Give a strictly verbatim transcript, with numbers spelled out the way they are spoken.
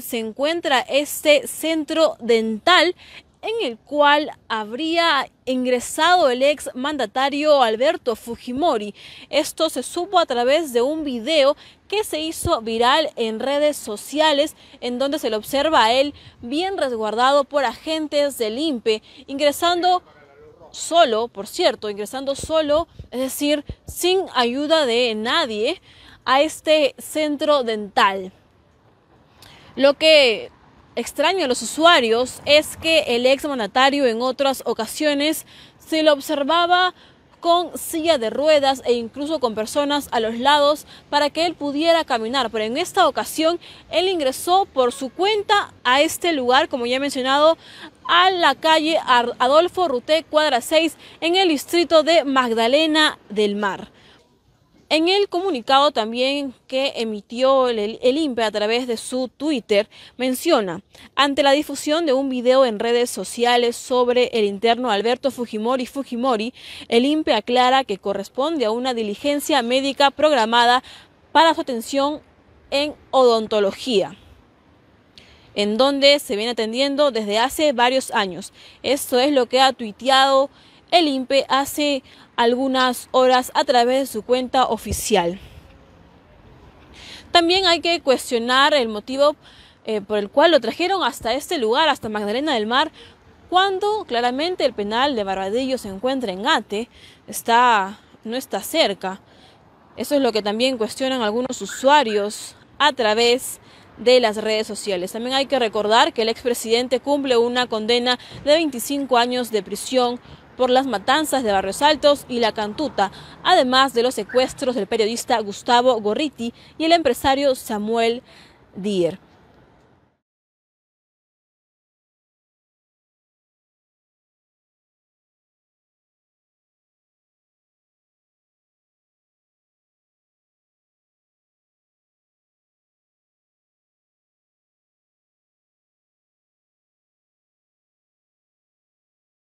Se encuentra este centro dental en el cual habría ingresado el ex mandatario Alberto Fujimori. Esto se supo a través de un video que se hizo viral en redes sociales, en donde se le observa a él bien resguardado por agentes del I N P E, ingresando solo, por cierto, ingresando solo, es decir, sin ayuda de nadie, a este centro dental. Lo que extraño a los usuarios es que el ex mandatario en otras ocasiones se lo observaba con silla de ruedas e incluso con personas a los lados para que él pudiera caminar, pero en esta ocasión él ingresó por su cuenta a este lugar, como ya he mencionado, a la calle Adolfo Ruté, cuadra seis, en el distrito de Magdalena del Mar. En el comunicado también que emitió el, el I N P E a través de su Twitter, menciona: ante la difusión de un video en redes sociales sobre el interno Alberto Fujimori Fujimori, el I N P E aclara que corresponde a una diligencia médica programada para su atención en odontología, en donde se viene atendiendo desde hace varios años. Esto es lo que ha tuiteado el I N P E hace algunas horas a través de su cuenta oficial. También hay que cuestionar el motivo eh, por el cual lo trajeron hasta este lugar, hasta Magdalena del Mar, cuando claramente el penal de Barbadillo se encuentra en Ate, está, no está cerca. Eso es lo que también cuestionan algunos usuarios a través de las redes sociales. También hay que recordar que el expresidente cumple una condena de veinticinco años de prisión por las matanzas de Barrios Altos y La Cantuta, además de los secuestros del periodista Gustavo Gorriti y el empresario Samuel Dyer.